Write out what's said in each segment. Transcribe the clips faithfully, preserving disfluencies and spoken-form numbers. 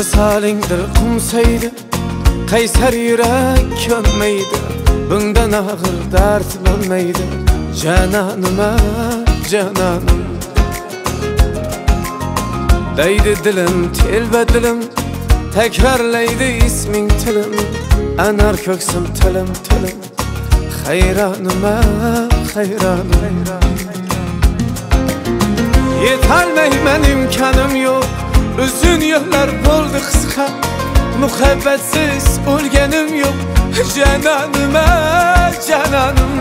Misalingdir qumsaydi, qaysar yurak ko'nmaydi, bundan og'ir dard bo'lmaydi. Janonim, janonim deydi dilim, telba dilim, takrorlaydi isming tilim, anar ko'ksim tilim tilim. Hayronim, hayronim yetolmayman, imkonim yo'q. Uzun yıllar bo'ldi qisqa, muhabbatsiz o'lganim yo'q. Janonim, janonim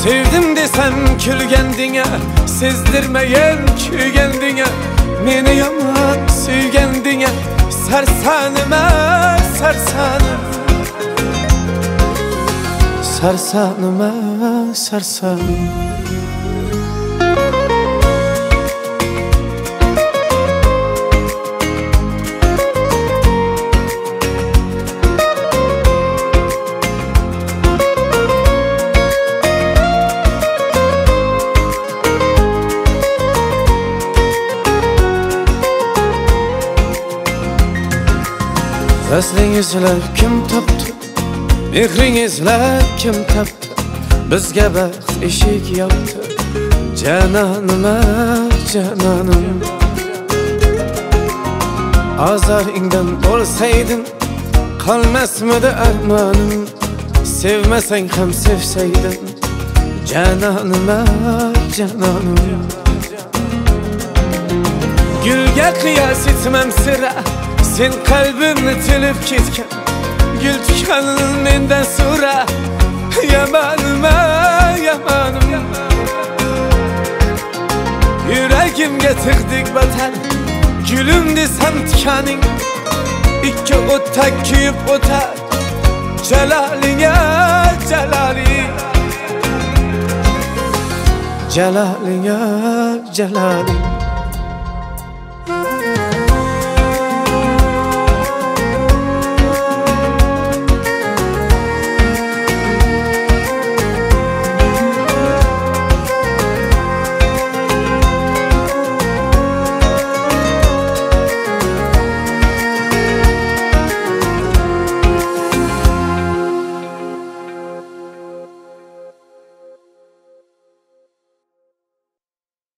sevdim desam kulgandinga, sezdirmagan kuygandinga, meni yomon suygandinga. Sarsonim, sarsonim sarsonim sarsonim. Asling izlab kim topdi, mehring izlab kim topdi, bizga baxt eshik yopdi. Janonim, janonim azoringdan bo'lsaydim, qolmasmidi armonim, sevmasang ham sevsaydim. Janonim, janonim gulga qiyos etmam sira, sen qalbimni tilib ketgan gul tuqqanin mendan so'ra. Yamanim, yamanim yuragimga tig'dik batar, gulim desam tikaning ikki o'ttak kuyib o'tar. Jalalinga jalaling, jalalinga jalaling.